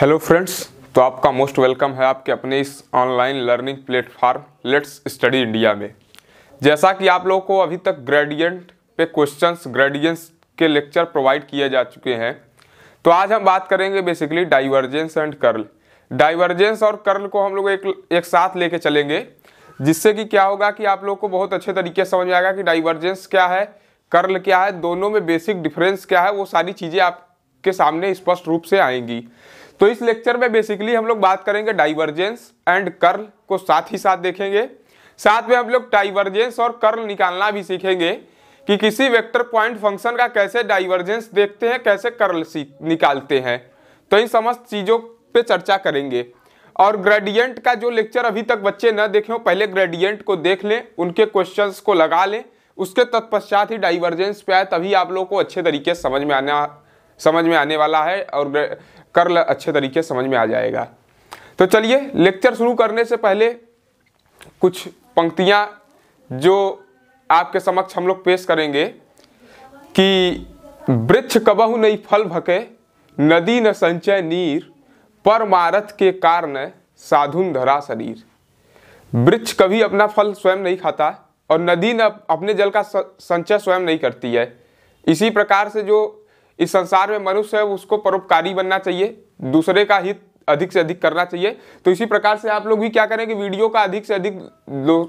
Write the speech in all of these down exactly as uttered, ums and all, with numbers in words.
Hello friends, तो आपका most welcome है आपके अपने इस online learning platform let's study India में। जैसा कि आप लोगों को अभी तक ग्रेडियंट पे क्वेश्चंस, ग्रेडियंट्स के लेक्चर प्रोवाइड किए जा चुके हैं, तो आज हम बात करेंगे basically divergence and curl. Divergence और कर्ल को हम लोग एक एक साथ लेके चलेंगे, जिससे कि क्या होगा कि आप लोग को बहुत अच्छे तरीके से समझ में आएगा कि डाइवर्जेंस क्या है, कर्ल क्या है, दोनों में बेसिक डिफरेंस क्या है, वो सारी चीज़ें आपके सामने स्पष्ट रूप से आएंगी। तो इस लेक्चर में बेसिकली हम लोग बात करेंगे डाइवर्जेंस एंड कर्ल को साथ ही साथ देखेंगे। साथ में हम लोग डाइवर्जेंस और कर्ल निकालना भी सीखेंगे कि किसी वेक्टर पॉइंट फंक्शन का कैसे डाइवर्जेंस देखते हैं, कैसे कर्ल निकालते हैं। तो इन समस्त चीज़ों पे चर्चा करेंगे। और ग्रेडियंट का जो लेक्चर अभी तक बच्चे न देखे हो, पहले ग्रेडियंट को देख लें, उनके क्वेश्चंस को लगा लें, उसके तत्पश्चात ही डाइवर्जेंस पे आए, तभी आप लोगों को अच्छे तरीके से समझ में आना समझ में आने वाला है और कर्ल अच्छे तरीके समझ में आ जाएगा। तो चलिए, लेक्चर शुरू करने से पहले कुछ पंक्तियाँ जो आपके समक्ष हम लोग पेश करेंगे कि वृक्ष कबहु नहीं फल भके, नदी न संचय नीर, परमारथ के कारण साधुन धरा शरीर। वृक्ष कभी अपना फल स्वयं नहीं खाता और नदी न अपने जल का संचय स्वयं नहीं करती है। इसी प्रकार से जो इस संसार में मनुष्य है उसको परोपकारी बनना चाहिए, दूसरे का हित अधिक से अधिक करना चाहिए। तो इसी प्रकार से आप लोग भी क्या करें कि वीडियो का अधिक से अधिक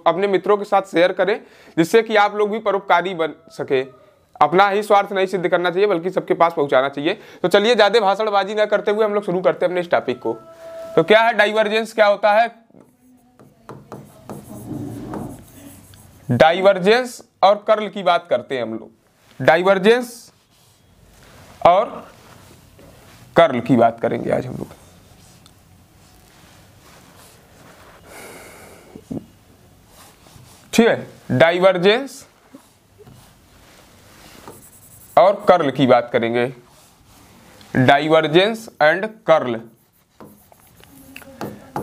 अपने मित्रों के साथ शेयर करें, जिससे कि आप लोग भी परोपकारी बन सके। अपना ही स्वार्थ नहीं सिद्ध करना चाहिए, बल्कि सबके पास पहुंचाना चाहिए। तो चलिए, ज्यादा भाषणबाजी ना करते हुए हम लोग शुरू करते हैं अपने इस टॉपिक को। तो क्या है डाइवर्जेंस, क्या होता है? डाइवर्जेंस और कर्ल की बात करते हैं हम लोग। डाइवर्जेंस और कर्ल की बात करेंगे आज हम लोग। ठीक है, डाइवर्जेंस और कर्ल की बात करेंगे। Divergence and curl.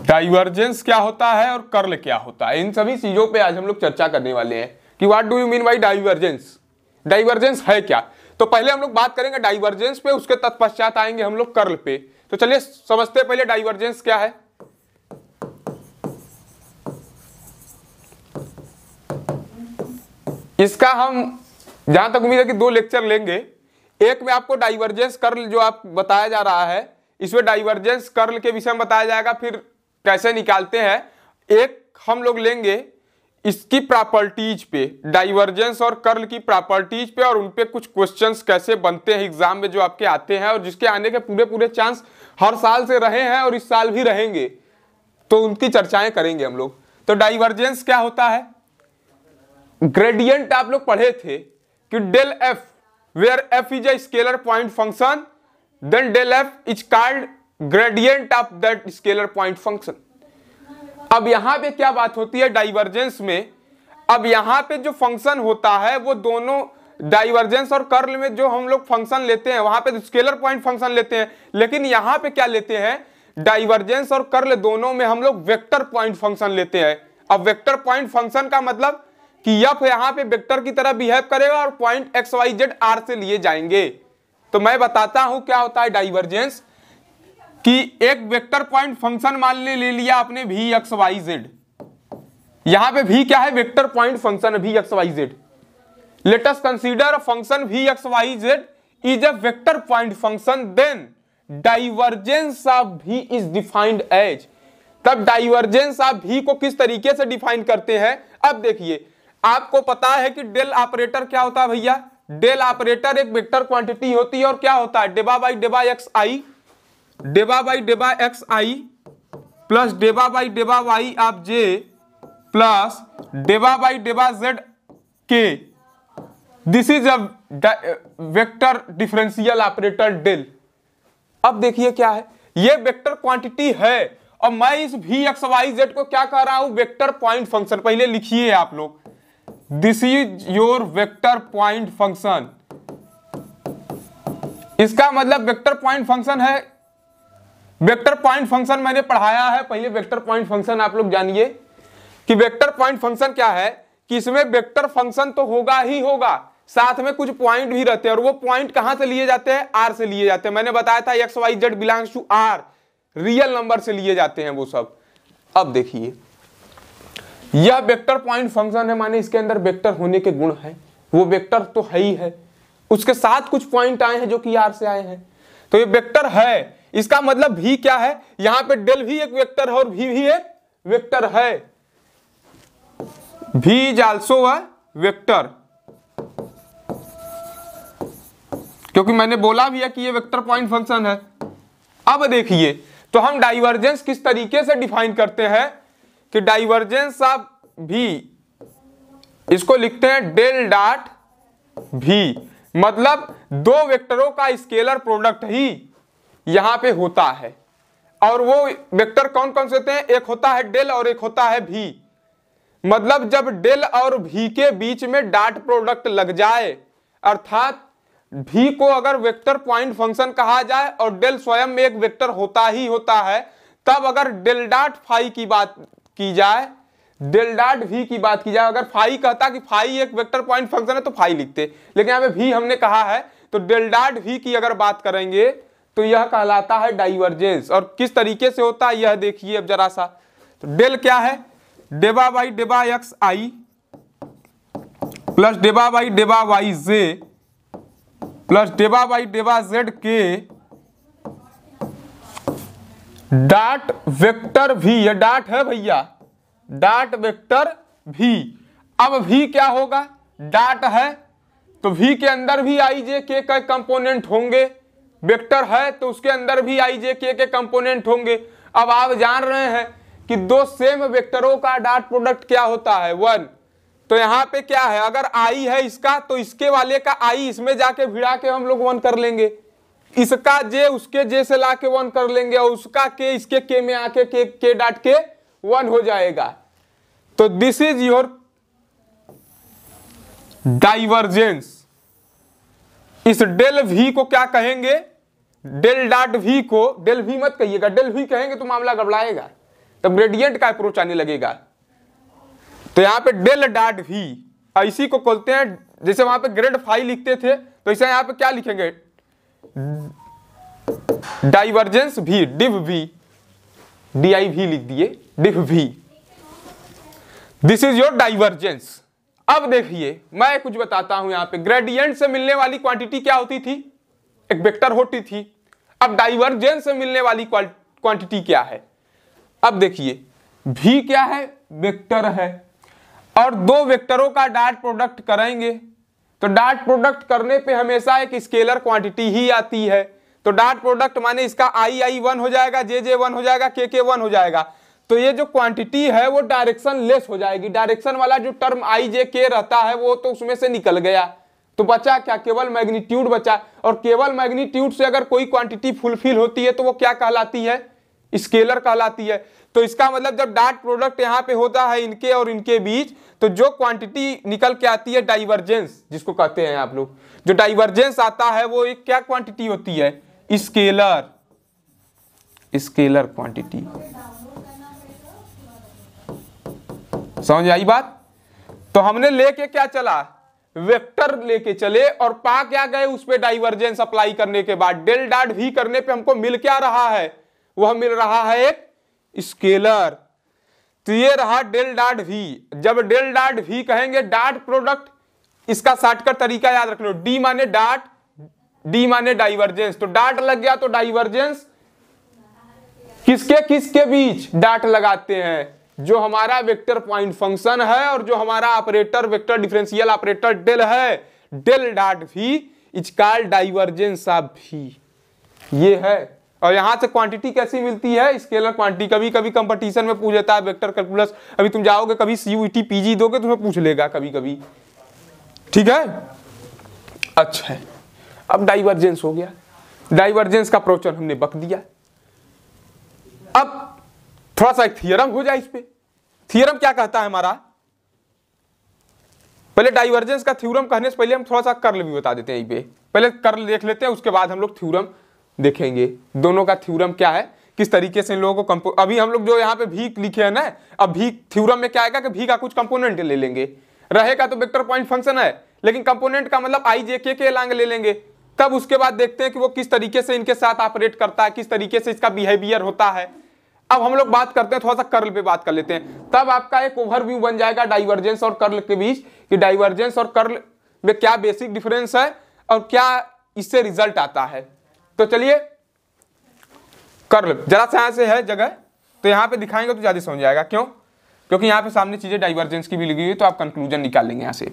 डाइवर्जेंस क्या होता है और कर्ल क्या होता है, इन सभी चीजों पे आज हम लोग चर्चा करने वाले हैं कि what do you mean by divergence, divergence है क्या। तो पहले हम लोग बात करेंगे डाइवर्जेंस पे, उसके तत्पश्चात आएंगे हम लोग कर्ल पे। तो चलिए समझते पहले डाइवर्जेंस क्या है। इसका हम जहां तक उम्मीद है कि दो लेक्चर लेंगे। एक में आपको डाइवर्जेंस कर्ल जो आप बताया जा रहा है, इसमें डाइवर्जेंस कर्ल के विषय में बताया जाएगा, फिर कैसे निकालते हैं। एक हम लोग लेंगे इसकी प्रॉपर्टीज पे, डाइवर्जेंस और कर्ल की प्रॉपर्टीज पे, और उनपे कुछ क्वेश्चंस कैसे बनते हैं एग्जाम में जो आपके आते हैं और जिसके आने के पूरे पूरे चांस हर साल से रहे हैं और इस साल भी रहेंगे, तो उनकी चर्चाएं करेंगे हम लोग। तो डाइवर्जेंस क्या होता है? ग्रेडियंट आप लोग पढ़े थे कि del F, where F is a scalar point function, then del F is called gradient of that scalar point function. अब यहां पे क्या बात होती है डाइवर्जेंस में? अब यहां पे जो फंक्शन होता है वो दोनों डाइवर्जेंस और कर्ल में जो हम लोग फंक्शन लेते हैं वहां पे स्केलर पॉइंट फंक्शन लेते हैं, लेकिन यहां पे क्या लेते हैं? डाइवर्जेंस और कर्ल दोनों में हम लोग वेक्टर पॉइंट फंक्शन लेते हैं। अब वेक्टर पॉइंट फंक्शन का मतलब कि एफ यहां पे वेक्टर की तरह बिहेव करेगा और point x Y Z R से लिए जाएंगे। तो मैं बताता हूं क्या होता है डाइवर्जेंस कि एक वेक्टर पॉइंट फंक्शन मान ले ले लिया आपने भी एक्स वाई जेड। यहां पे भी क्या है? वेक्टर पॉइंट फंक्शन भी x Y Z. Let us consider a function भी x Y Z is a vector point function, then divergence of भी इज डिफाइंड एज। तब डाइवर्जेंस ऑफ भी को किस तरीके से डिफाइन करते हैं? अब देखिए, आपको पता है कि डेल ऑपरेटर क्या होता है भैया? डेल ऑपरेटर एक वेक्टर क्वांटिटी होती है और क्या होता है? डेबा बाई डेबा एक्स आई, डेबा बाई डेबा एक्स आई प्लस डेबा बाई डेबा वाई आप जे प्लस डेबा बाई डेबा जेड के। This is a vector differential operator del. अब देखिए क्या है, ये वेक्टर क्वांटिटी है और मैं इस भी एक्स वाई जेड को क्या कह रहा हूं? Vector point function. पहले लिखिए आप लोग, this is your vector point function. इसका मतलब वेक्टर पॉइंट फंक्शन है। वेक्टर पॉइंट फंक्शन मैंने पढ़ाया है पहले। वेक्टर पॉइंट फंक्शन आप लोग जानिए कि वेक्टर पॉइंट फंक्शन क्या है कि इसमें वेक्टर फंक्शन तो होगा ही होगा, साथ में कुछ पॉइंट भी रहते हैं और वो पॉइंट कहां से लिए जाते हैं? आर से लिए जाते हैं। मैंने बताया था x Y Z belongs to R, real number से लिए जाते हैं वो सब। अब देखिए यह वेक्टर पॉइंट फंक्शन है, माने इसके अंदर वेक्टर होने के गुण है, वो वेक्टर तो है ही है, उसके साथ कुछ पॉइंट आए हैं जो कि आर से आए हैं, तो ये वेक्टर है। इसका मतलब भी क्या है, यहां पे डेल भी एक वेक्टर है और भी भी एक वेक्टर है, भी इज आल्सो अ वेक्टर, क्योंकि मैंने बोला भी है कि ये वेक्टर पॉइंट फंक्शन है। अब देखिए तो हम डाइवर्जेंस किस तरीके से डिफाइन करते हैं कि डाइवर्जेंस ऑफ भी, इसको लिखते हैं डेल डॉट भी, मतलब दो वेक्टरों का स्केलर प्रोडक्ट ही यहां पे होता है। और वो वेक्टर कौन कौन से होते हैं, एक होता है डेल और एक होता है भी। मतलब जब डेल और भी के बीच में डॉट प्रोडक्ट लग जाए, अर्थात भी को अगर वेक्टर पॉइंट फंक्शन कहा जाए और डेल स्वयं में एक वेक्टर होता ही होता है, तब अगर डेल डॉट फाई की बात की जाए, डेल डॉट भी की बात की जाए, अगर फाई कहता कि फाई एक वेक्टर पॉइंट फंक्शन है तो फाई लिखते, लेकिन यहाँ पे भी हमने कहा है तो डेल डॉट भी की अगर बात करेंगे तो यह कहलाता है डाइवर्जेंस। और किस तरीके से होता है यह देखिए अब जरा सा। तो डेल क्या है, डेबा बाई डेबा एक्स आई प्लस डेबा बाई डेबा वाई जे प्लस डेबा बाई डेबा जेड के डॉट वेक्टर भी, ये डॉट है भैया, डॉट वेक्टर भी। अब भी क्या होगा, डॉट है तो भी के अंदर भी आई जे के के कंपोनेंट होंगे, वेक्टर है तो उसके अंदर भी आई जे के के कंपोनेंट होंगे। अब आप जान रहे हैं कि दो सेम वेक्टरों का डॉट प्रोडक्ट क्या होता है, वन। तो यहाँ पे क्या है, अगर आई है इसका तो इसके वाले का आई इसमें जाके भिड़ा के हम लोग वन कर लेंगे, इसका जे उसके जे से ला के वन कर लेंगे, और उसका के इसके के में आके के के डॉट के वन हो जाएगा। तो दिस इज योर डाइवर्जेंस। इस डेल वी को क्या कहेंगे, डेल डॉट वी को डेल वी मत कहिएगा, डेल वी कहेंगे तो मामला गड़बड़ाएगा, तब ग्रेडियंट का अप्रोच आने लगेगा। तो यहाँ पे डेल डॉट भी इसी को खोलते हैं, जैसे वहां पे ग्रेड फाइव लिखते थे तो इसे यहाँ पे क्या लिखेंगे, डाइवर्जेंस भी, डिव भी, डी आई भी लिख दिए, डिव भी। This is your divergence. अब देखिए मैं कुछ बताता हूं, यहाँ पे ग्रेडियंट से मिलने वाली क्वांटिटी क्या होती थी, एक वेक्टर होती थी। अब डाइवर्जेंस से मिलने वाली क्वांटिटी क्या है, अब देखिए भी क्या है, वेक्टर है, और दो वेक्टरों का डॉट प्रोडक्ट करेंगे तो डॉट प्रोडक्ट करने पे हमेशा एक स्केलर क्वांटिटी ही आती है। तो डॉट प्रोडक्ट माने इसका आई आई वन हो जाएगा, जे जे वन हो जाएगा, के के वन हो जाएगा। तो ये जो क्वांटिटी है वो डायरेक्शन लेस हो जाएगी, डायरेक्शन वाला जो टर्म आई जे के रहता है वो तो उसमें से निकल गया, तो बचा क्या, केवल मैग्नीट्यूड बचा। और केवल मैग्नीट्यूड से अगर कोई क्वांटिटी फुलफिल होती है तो वो क्या कहलाती है, स्केलर कहलाती है। तो इसका मतलब जब डॉट प्रोडक्ट यहाँ पे होता है इनके और इनके बीच, तो जो क्वांटिटी निकल के आती है डाइवर्जेंस जिसको कहते हैं आप लोग, जो डाइवर्जेंस आता है वो एक क्या क्वांटिटी होती है, स्केलर, स्केलर क्वांटिटी। समझ आई बात। तो हमने लेके क्या चला, वेक्टर लेके चले और पा क्या गए उस पर डाइवर्जेंस अप्लाई करने के बाद। डेल डॉट भी करने पे हमको मिल क्या रहा है, वह मिल रहा है एक स्केलर। तो ये रहा डेल डॉट भी। जब डेल डॉट भी कहेंगे डॉट प्रोडक्ट, इसका शॉर्टकट तरीका याद रख लो, डी माने डॉट, डी माने डाइवर्जेंस। तो डॉट लग गया तो डाइवर्जेंस किसके किसके बीच डॉट लगाते हैं, जो हमारा वेक्टर पॉइंट फंक्शन है और जो हमारा operator vector differential operator del है। डेल डॉट भी इज कॉल्ड डाइवर्जेंस ऑफ भी, ये है। और यहाँ से क्वांटिटी कैसी मिलती है, स्केलर क्वांटिटी। कभी कभी कंपटीशन में पूछ लेता है वेक्टर कैलकुलस, अभी तुम जाओगे कभी सीयूईटी पीजी दोगे तुम्हें पूछ लेगा कभी कभी, ठीक है। अच्छा है, अब डाइवर्जेंस हो गया, डाइवर्जेंस का प्रोचन हमने बक दिया। अब थोड़ा सा एक थियरम हो जाए इस पे। थियरम क्या कहता है हमारा, पहले डाइवर्जेंस का थ्योरम कहने से पहले हम थोड़ा सा कर्ल भी बता देते हैं। यहीं पे पहले कर्ल देख लेते हैं, उसके बाद हम लोग थ्योरम देखेंगे, दोनों का थ्योरम क्या है, किस तरीके से इन लोगों को कंपो अभी हम लोग जो यहाँ पे भी लिखे हैं ना, अब भी थ्योरम में क्या आएगा कि भी का कुछ कंपोनेंट ले लेंगे, रहेगा तो वेक्टर पॉइंट फंक्शन है लेकिन कंपोनेंट का मतलब आई जे के के लांग ले लेंगे, तब उसके बाद देखते हैं कि वो किस तरीके से इनके साथ ऑपरेट करता है, किस तरीके से इसका बिहेवियर होता है। अब हम लोग बात करते हैं, थोड़ा सा कर्ल पे बात कर लेते हैं, तब आपका एक ओवरव्यू बन जाएगा डाइवर्जेंस और कर्ल के बीच कि डाइवर्जेंस और कर्ल में क्या बेसिक डिफरेंस है और क्या इससे रिजल्ट आता है। तो चलिए कर्ल जरा सा यहाँ से है जगह, तो यहाँ पे दिखाएंगे तो ज्यादा समझ आएगा। क्यों? क्योंकि यहाँ पे सामने चीजें डाइवर्जेंस की भी लिखी हुई है, तो आप कंक्लूजन निकाल लेंगे यहाँ से।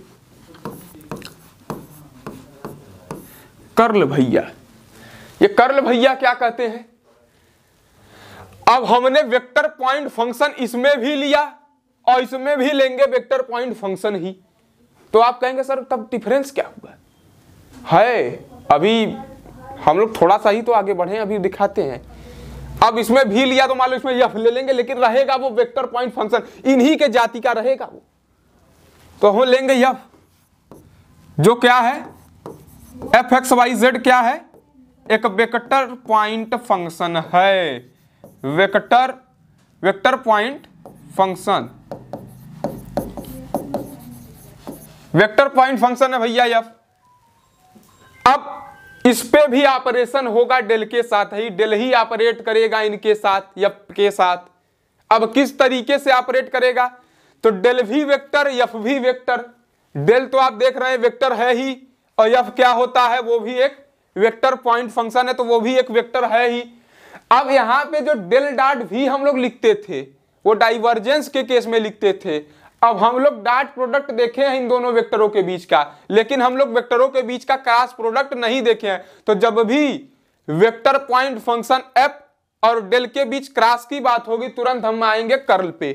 कर्ल भैया, ये कर्ल भैया क्या कहते हैं? अब हमने वेक्टर पॉइंट फंक्शन इसमें भी लिया और इसमें भी लेंगे वेक्टर पॉइंट फंक्शन ही। तो आप कहेंगे सर तब डिफरेंस क्या हुआ है? अभी हम लोग थोड़ा सा ही तो आगे बढ़े, अभी दिखाते हैं। अब इसमें भी लिया तो मान लो इसमें यह ले लेंगे, लेकिन रहेगा वो वेक्टर पॉइंट फंक्शन इन्हीं के जाति का रहेगा वो, तो हम लेंगे यह जो क्या है एफ एक्स वाई जेड क्या है, एक वेक्टर पॉइंट फंक्शन है, vector vector point function, vector point function है भैया यह। अब इस पे भी ऑपरेशन होगा डेल के साथ ही, डेल ही ऑपरेट करेगा इनके साथ यफ के साथ। अब किस तरीके से ऑपरेट करेगा? तो डेल भी वेक्टर यफ भी वेक्टर। डेल तो आप देख रहे हैं वेक्टर है ही, और यह क्या होता है वो भी एक वेक्टर पॉइंट फंक्शन है, तो वो भी एक वेक्टर है ही। अब यहाँ पे जो डेल डॉट भी हम लोग लिखते थे वो डाइवर्जेंस के केस में लिखते थे। अब हम लोग डॉट प्रोडक्ट देखे हैं इन दोनों वेक्टरों के बीच का, लेकिन हम लोग वेक्टरों के बीच का क्रॉस प्रोडक्ट नहीं देखे हैं। तो जब भी वेक्टर पॉइंट फंक्शन एफ और डेल के बीच क्रॉस की बात होगी तुरंत हम आएंगे कर्ल पे।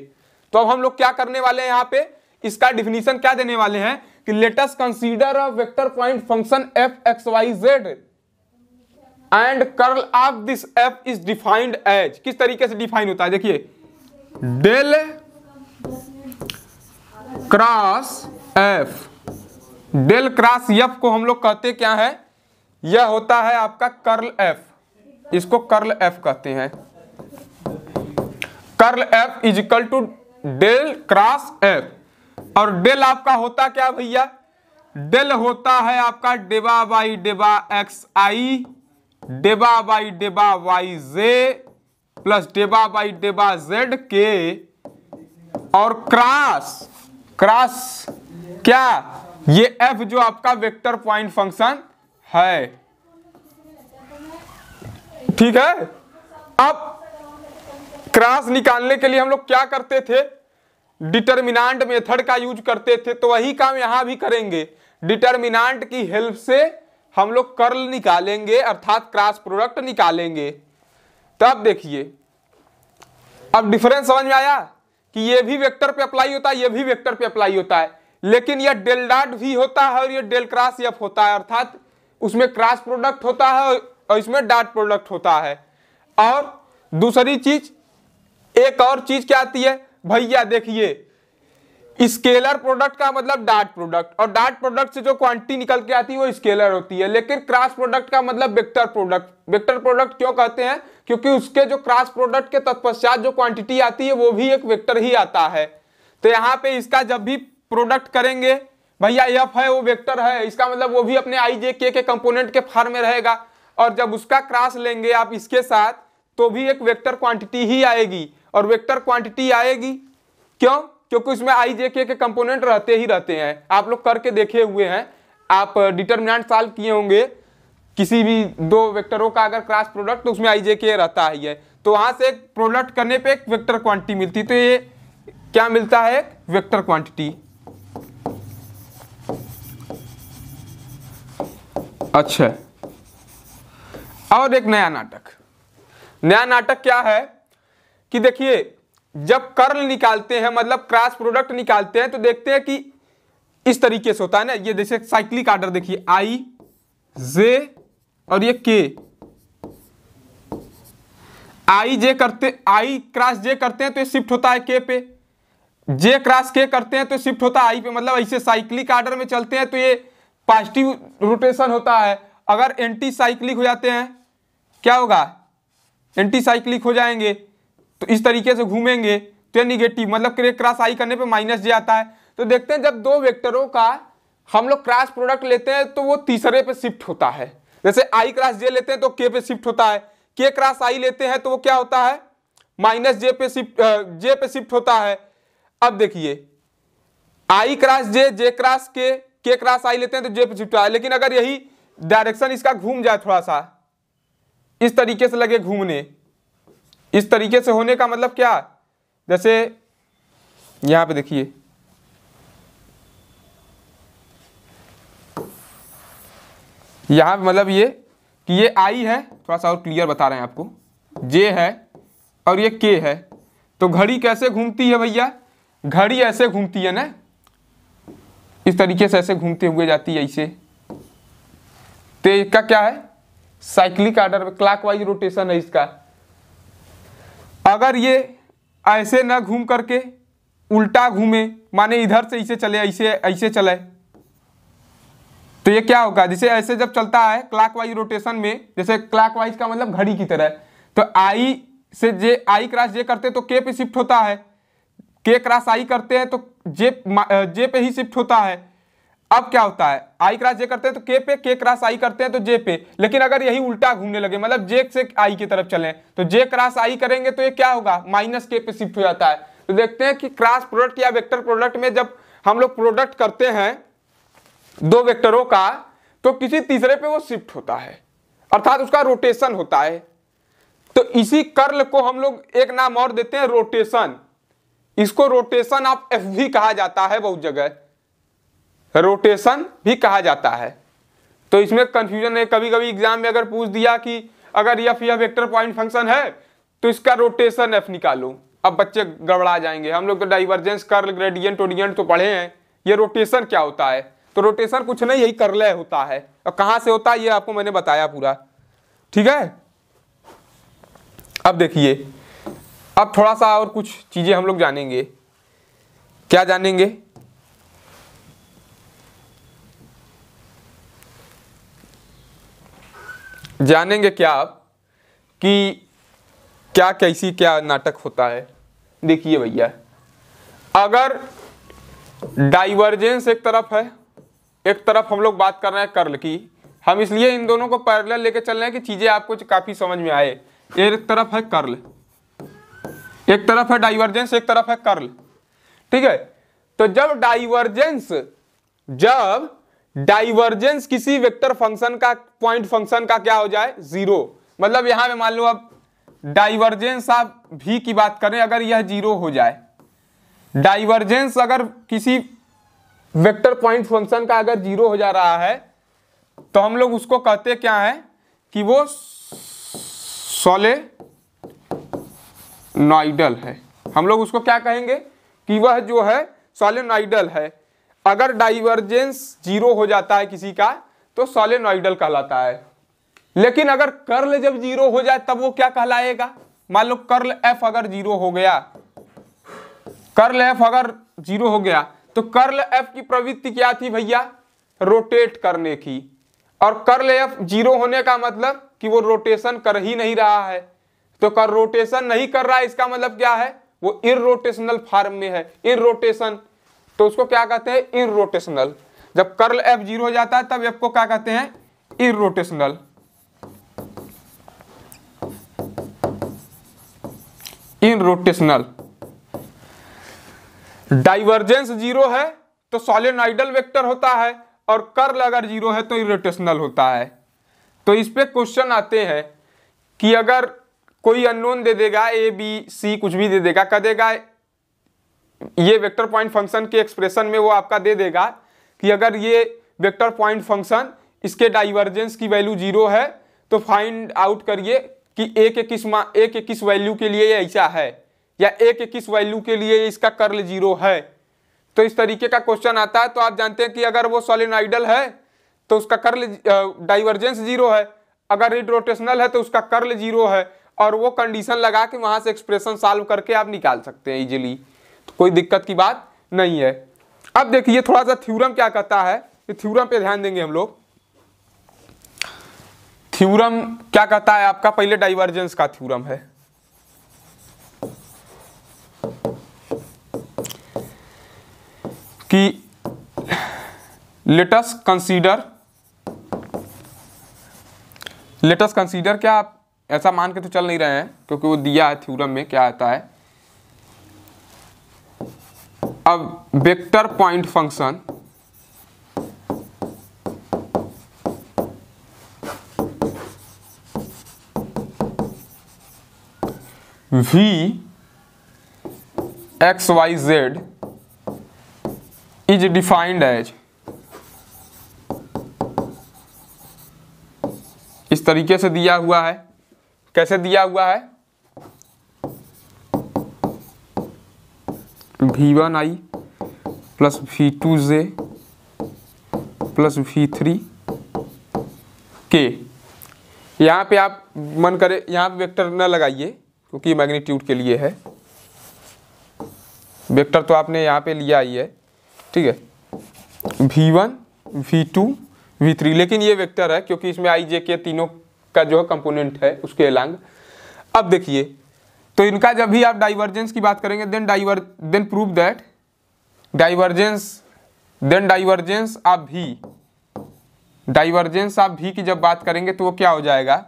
तो अब हम लोग क्या करने वाले हैं यहाँ पे, इसका डिफिनीशन क्या देने वाले हैं कि let's consider a vector point function F x Y z and curl of this F is defined as. किस तरीके से डिफाइन होता है? देखिए del cross F, del cross F को हम लोग कहते क्या है, यह होता है आपका कर्ल एफ, इसको कर्ल एफ कहते हैं। Curl F is equal to del cross F, और डेल आपका होता क्या भैया? डेल होता है आपका डेबा बाई डेबा एक्स आई, डेबा बाई डेबा वाई जे प्लस डेबा बाई डेबा जेड के, और क्रॉस क्रॉस क्या ये एफ जो आपका वेक्टर पॉइंट फंक्शन है, ठीक है। अब क्रॉस निकालने के लिए हम लोग क्या करते थे, डिटर्मिनांट मेथड का यूज करते थे, तो वही काम यहां भी करेंगे। डिटर्मिनांट की हेल्प से हम लोग कर्ल निकालेंगे अर्थात क्रॉस प्रोडक्ट निकालेंगे। तब देखिए अब डिफरेंस समझ में आया कि ये भी वेक्टर पे अप्लाई होता है, ये भी वेक्टर पे अप्लाई होता है, लेकिन ये डेल डॉट भी होता है और ये डेल क्रॉस एफ होता है, अर्थात उसमें क्रॉस प्रोडक्ट होता है और इसमें डॉट प्रोडक्ट होता है। और दूसरी चीज, एक और चीज क्या आती है भैया, देखिए स्केलर प्रोडक्ट का मतलब डॉट प्रोडक्ट, और डॉट प्रोडक्ट से जो क्वांटिटी निकल के आती है वो स्केलर होती है, लेकिन क्रॉस प्रोडक्ट का मतलब वेक्टर प्रोडक्ट। वेक्टर प्रोडक्ट क्यों कहते हैं? क्योंकि उसके जो क्रॉस प्रोडक्ट के तत्पश्चात जो क्वांटिटी आती है वो भी एक वेक्टर ही आता है। तो यहाँ पे इसका जब भी प्रोडक्ट करेंगे भैया, एफ है वो वेक्टर है, इसका मतलब वो भी अपने आई जे के के कंपोनेंट के फॉर्म में रहेगा, और जब उसका क्रॉस लेंगे आप इसके साथ तो भी एक वेक्टर क्वांटिटी ही आएगी, और वेक्टर क्वांटिटी आएगी क्यों? क्योंकि उसमें आई जे के कंपोनेंट रहते ही रहते हैं। आप लोग करके देखे हुए हैं, आप डिटरमिनेंट साल किए होंगे किसी भी दो वेक्टरों का अगर क्रॉस प्रोडक्ट तो उसमें आई जे के रहता ही है, तो वहां से एक प्रोडक्ट करने पे एक वेक्टर क्वांटिटी मिलती, तो ये क्या मिलता है, एक वेक्टर क्वांटिटी। अच्छा, और एक नया नाटक, नया नाटक क्या है कि देखिए जब कर्ल निकालते हैं मतलब क्रॉस प्रोडक्ट निकालते हैं तो देखते हैं कि इस तरीके से होता है ना, ये जैसे साइक्लिक ऑर्डर देखिए आई जे और ये के, आई जे करते आई क्रॉस जे करते हैं तो ये शिफ्ट होता है के पे, जे क्रॉस के करते हैं तो शिफ्ट होता है आई पे, मतलब ऐसे साइक्लिक ऑर्डर में चलते हैं तो ये पॉजिटिव रोटेशन होता है। अगर एंटी साइक्लिक हो जाते हैं क्या होगा, एंटी साइक्लिक हो जाएंगे तो इस तरीके से घूमेंगे तो ये निगेटिव, मतलब क्रॉस आई करने पे माइनस जे आता है। तो देखते हैं जब दो वेक्टरों का हम लोग क्रॉस प्रोडक्ट लेते हैं तो वो तीसरे पे शिफ्ट होता है, जैसे आई क्रॉस जे लेते हैं तो के पे शिफ्ट होता है, के क्रॉस आई लेते हैं तो वो क्या होता है माइनस जे पे शिफ्ट जे पे शिफ्ट होता है। अब देखिए i cross j, j cross के, के क्रॉस आई लेते हैं तो जे पे शिफ्ट होता है, लेकिन अगर यही डायरेक्शन इसका घूम जाए थोड़ा सा इस तरीके से लगे घूमने, इस तरीके से होने का मतलब क्या, जैसे यहां पे देखिए यहाँ पे मतलब ये कि ये आई है, थोड़ा सा और क्लियर बता रहे हैं आपको, जे है और ये के है। तो घड़ी कैसे घूमती है भैया, घड़ी ऐसे घूमती है ना, इस तरीके से ऐसे घूमते हुए जाती है इसे। तो इसका क्या है साइक्लिक आर्डर में क्लॉकवाइज रोटेशन है इसका। अगर ये ऐसे ना घूम करके उल्टा घूमे, माने इधर से इसे चले ऐसे ऐसे चले, तो ये क्या होगा, जैसे ऐसे जब चलता है क्लॉकवाइज रोटेशन में, जैसे क्लॉकवाइज का मतलब घड़ी की तरह, तो आई से जे, आई क्रॉस जे करते तो के पे शिफ्ट होता है, के क्रॉस आई करते हैं तो जे जे पे ही शिफ्ट होता है। अब क्या होता है आई क्रॉस जे करते हैं तो के पे, के क्रॉस आई करते हैं तो जे पे, लेकिन अगर यही उल्टा घूमने लगे मतलब जे से आई की तरफ चलें तो जे क्रॉस आई करेंगे तो ये क्या होगा माइनस के पे शिफ्ट हो जाता है। तो देखते हैं कि क्रॉस प्रोडक्ट या वेक्टर प्रोडक्ट में जब हम लोग प्रोडक्ट करते हैं दो वेक्टरों का तो किसी तीसरे पे वो शिफ्ट होता है, अर्थात उसका रोटेशन होता है। तो इसी कर्ल को हम लोग एक नाम और देते हैं रोटेशन, इसको रोटेशन ऑफ एफ भी कहा जाता है, बहुत जगह रोटेशन भी कहा जाता है। तो इसमें कंफ्यूजन है, कभी कभी एग्जाम में अगर पूछ दिया कि अगर एफ यह वेक्टर पॉइंट फंक्शन है तो इसका रोटेशन एफ निकालो, अब बच्चे गड़बड़ा जाएंगे। हम लोग तो डाइवर्जेंस कर्ल ग्रेडियंट ओडियंट तो पढ़े हैं, ये रोटेशन क्या होता है, तो रोटेशन कुछ नहीं यही कर्लय होता है, और कहां से होता है ये आपको मैंने बताया पूरा, ठीक है। अब देखिए अब थोड़ा सा और कुछ चीजें हम लोग जानेंगे, क्या जानेंगे, जानेंगे क्या आप कि क्या कैसी क्या नाटक होता है। देखिए भैया अगर डाइवर्जेंस एक तरफ है, एक तरफ हम लोग बात कर रहे हैं कर्ल की, हम इसलिए इन दोनों को पैरेलल लेके चल रहे हैं कि चीजें आपको काफी समझ में आए। एक तरफ है कर्ल, एक तरफ है डाइवर्जेंस, एक तरफ है कर्ल, ठीक है। तो जब डाइवर्जेंस जब डाइवर्जेंस किसी वेक्टर फंक्शन का पॉइंट फंक्शन का क्या हो जाए जीरो, मतलब यहां पे मान लो अब डाइवर्जेंस आप भी की बात करें अगर यह जीरो हो जाए, डाइवर्जेंस अगर किसी वेक्टर पॉइंट फंक्शन का अगर जीरो हो जा रहा है तो हम लोग उसको कहते क्या है कि वो सोलेनोइडल है, हम लोग उसको क्या कहेंगे कि वह जो है सोलेनोइडल है। अगर डाइवर्जेंस जीरो हो जाता है किसी का तो सोलेनोइडल कहलाता है, लेकिन अगर कर्ल जब जीरो हो जाए तब वो क्या कहलाएगा, मान लो कर्ल एफ अगर जीरो हो गया, कर्ल एफ अगर जीरो हो गया तो कर्ल एफ की प्रवृत्ति क्या थी भैया रोटेट करने की, और कर्ल एफ जीरो होने का मतलब कि वो रोटेशन कर ही नहीं रहा है। तो कर रोटेशन नहीं कर रहा है इसका मतलब क्या है वो इररोटेशनल फॉर्म में है, इररोटेशन, तो उसको क्या कहते हैं इररोटेशनल। जब कर्ल एफ जीरो हो जाता है तब एफ को क्या कहते हैं इररोटेशनल, इररोटेशनल। डाइवर्जेंस जीरो है तो सोलेनोइडल वेक्टर होता है, और कर्ल अगर जीरो है तो इररोटेशनल होता है। तो इस पे क्वेश्चन आते हैं कि अगर कोई अननोन दे देगा ए बी सी कुछ भी दे देगा, कह देगा ये वेक्टर पॉइंट फंक्शन के एक्सप्रेशन में वो आपका दे देगा कि अगर ये वेक्टर पॉइंट फंक्शन इसके डाइवर्जेंस की वैल्यू जीरो है तो फाइंड आउट करिए कि ए के किस मा ए के किस वैल्यू के लिए ऐसा है या ए के किस वैल्यू के लिए इसका कर्ल जीरो है। तो इस तरीके का क्वेश्चन आता है। तो आप जानते हैं कि अगर वो सोलेनोइडल है तो उसका कर्ल डाइवर्जेंस जीरो है, अगर इररोटेशनल है तो उसका कर्ल जीरो है, और वो कंडीशन लगा के वहां से एक्सप्रेशन सॉल्व करके आप निकाल सकते हैं इजीली, तो कोई दिक्कत की बात नहीं है। अब देखिए थोड़ा सा थ्योरम क्या कहता है, ये थ्योरम पे ध्यान देंगे हम लोग। थ्योरम क्या कहता है आपका, पहले डाइवर्जेंस का थ्योरम है। कि let us consider let us consider, क्या आप ऐसा मान के तो चल नहीं रहे हैं क्योंकि वो दिया है थ्योरम में क्या आता है। अब vector point function v x Y Z is defined as, इस तरीके से दिया हुआ है। कैसे दिया हुआ है? We one i plus we two j plus we three k. यहाँ पे आप मन करे यहाँ पे वेक्टर न लगाइए क्योंकि मैग्नीट्यूड के लिए है, वेक्टर तो आपने यहाँ पे लिया ही है, ठीक है। We one v two v three, लेकिन ये वेक्टर है क्योंकि इसमें आई जे के तीनों का जो कंपोनेंट है उसके अलांग। अब देखिए तो इनका जब भी आप डाइवर्जेंस की बात करेंगे, then diver then prove that divergence then divergence आप भी डाइवर्जेंस आप भी की जब बात करेंगे तो वो क्या हो जाएगा,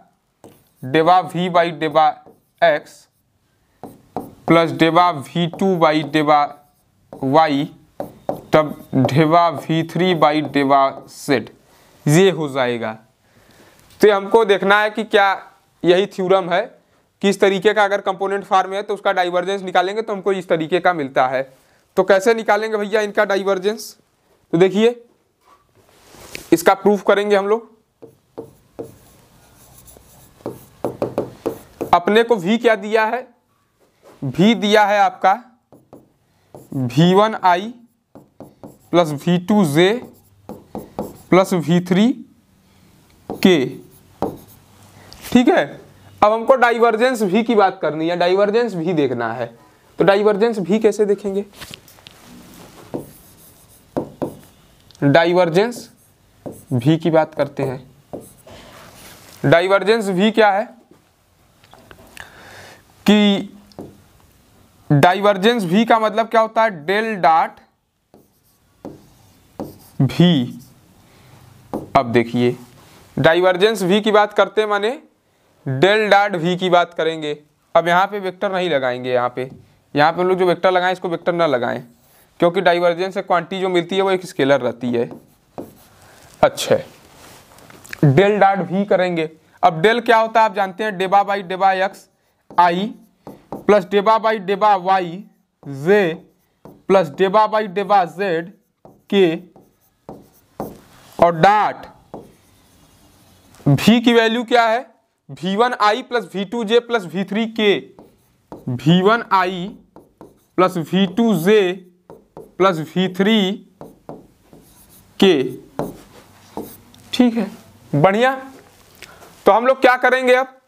डेवा वी बाई डेवा एक्स प्लस डेवा वी टू बाई डेवा वाई तब डेवा वी थ्री बाई डेवा सेड, ये हो जाएगा। तो हमको देखना है कि क्या यही थ्योरम है, किस तरीके का अगर कंपोनेंट फार्म है तो उसका डाइवर्जेंस निकालेंगे तो हमको इस तरीके का मिलता है। तो कैसे निकालेंगे भैया इनका डाइवर्जेंस? तो देखिए इसका प्रूफ करेंगे हम लोग। अपने को v क्या दिया है? v दिया है आपका v one i plus we two j plus we three k, ठीक है। अब हमको डाइवर्जेंस भी की बात करनी है, डाइवर्जेंस भी देखना है। तो डाइवर्जेंस भी कैसे देखेंगे? डाइवर्जेंस भी की बात करते हैं। डाइवर्जेंस भी क्या है कि डाइवर्जेंस भी का मतलब क्या होता है, डेल डॉट भी। अब देखिए डाइवर्जेंस भी की बात करते माने डेल डॉट भी की बात करेंगे। अब यहाँ पे वेक्टर नहीं लगाएंगे, यहाँ पे यहाँ पे हम लोग जो वेक्टर लगाएं इसको वेक्टर ना लगाएं क्योंकि डाइवर्जेंस से क्वांटिटी जो मिलती है वो एक स्केलर रहती है। अच्छा, डेल डॉट भी करेंगे। अब डेल क्या होता है आप जानते हैं, डेबा बाई डेबा एक्स आई प्लस डेबा बाई डेबा वाई जे प्लस डेबा बाई डेबा जेड के, और डॉट भी की वैल्यू क्या है, we one i plus we two j plus we three k, we one i plus we two j plus we three k, ठीक है, बढ़िया। तो हम लोग क्या करेंगे अब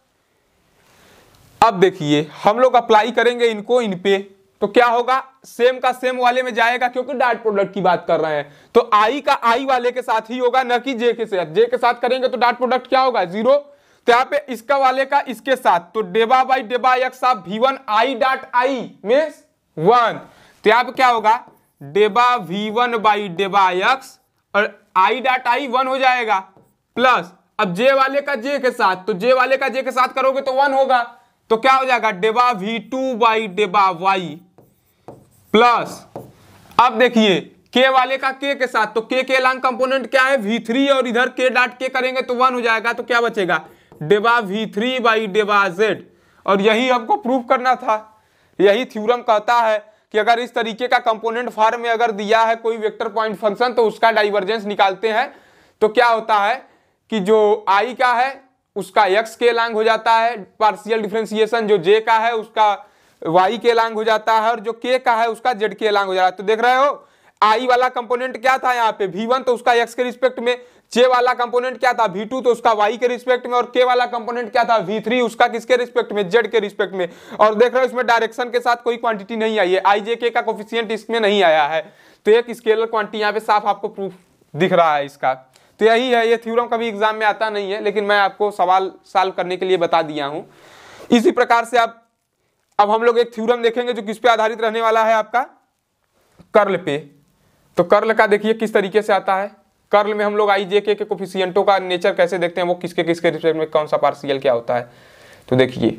अब देखिए हम लोग अप्लाई करेंगे इनको इन पे, तो क्या होगा, सेम का सेम वाले में जाएगा क्योंकि डॉट प्रोडक्ट की बात कर रहे हैं, तो आई का आई वाले के साथ ही होगा न कि जे के साथ। जे के साथ करेंगे तो डॉट प्रोडक्ट क्या होगा, जीरो। तो यहाँ पे इसका वाले का इसके साथ, तो डेबा बाई डेबा एक्स आप we one i dot i means one, तो यहाँ पे क्या होगा, डेबा वी वन बाई डेबा एक्स और आई डॉट आई वन हो जाएगा, प्लस अब जे वाले का जे के साथ, तो जे वाले का जे के साथ करोगे तो वन होगा, तो क्या हो जाएगा, डेबा वी टू बाई डेबा वाई प्लस अब देखिए के वाले का के के साथ, तो के के लांग कंपोनेंट क्या है, वी थ्री, और इधर के डॉट के करेंगे तो वन हो जाएगा, तो क्या बचेगा, डेबा वी थ्री बाई डेबा जेड। और यही हमको प्रूव करना था, यही थ्योरम कहता है कि अगर इस तरीके का कंपोनेंट फॉर्म में अगर दिया है कोई वेक्टर पॉइंट फंक्शन तो उसका डाइवर्जेंस निकालते हैं। तो क्या होता है कि जो आई का है उसका एक्स के लांग हो जाता है, पार्शियल डिफ्रेंसिएशन जो जे का है उसका वाई के लांग हो जाता है, और जो के का है उसका जेड के लांग हो जाता है। तो देख रहे हो आई वाला कंपोनेंट क्या था यहाँ पे वी वन, तो उसका एक्स के रिस्पेक्ट में, जे वाला कंपोनेंट क्या था वी टू, तो उसका वाई के रिस्पेक्ट में, और के वाला कंपोनेंट क्या था वी थ्री, उसका किसके रिस्पेक्ट में, जेड के रिस्पेक्ट में। और देख रहे हो इसमें डायरेक्शन के साथ कोई क्वांटिटी नहीं आई है, आई जे के का कोफिशिएंट इसमें नहीं आया है, तो एक स्केलर क्वांटिटी यहाँ पे साफ आपको प्रूफ दिख रहा है इसका। तो यही है, ये थ्योरम कभी एग्जाम में आता नहीं है लेकिन मैं आपको सवाल सॉल्व करने के लिए बता दिया हूँ। इसी प्रकार से आप अब हम लोग एक थ्योरम देखेंगे जो किस पे आधारित रहने वाला है, आपका कर्ल पे। तो कर्ल का देखिए किस तरीके से आता है, कर्ल में हम लोग आई जे के कोफिशियंटों का नेचर कैसे देखते हैं, वो किसके किसके रिस्पेक्ट में कौन सा पार्शियल क्या होता है। तो देखिए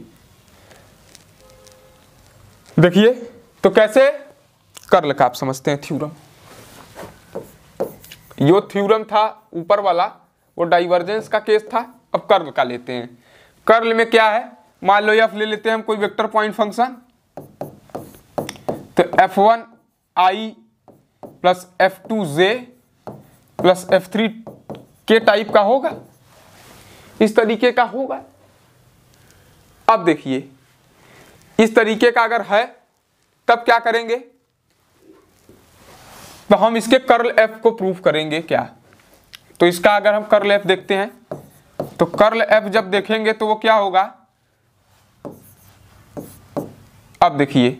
देखिए तो कैसे कर्ल का आप समझते हैं थ्योरम। यो थ्योरम था ऊपर वाला, वो डाइवर्जेंस का केस था। अब कर्ल का लेते हैं। कर्ल में क्या है, मान लो एफ ले लेते हैं हम कोई वेक्टर पॉइंट फंक्शन, तो f one i plus F two j plus F three k type का होगा, इस तरीके का होगा। अब देखिए इस तरीके का अगर है तब क्या करेंगे, तो हम इसके कर्ल एफ को प्रूफ करेंगे। क्या, तो इसका अगर हम कर्ल एफ देखते हैं, तो कर्ल एफ जब देखेंगे तो वो क्या होगा। अब देखिए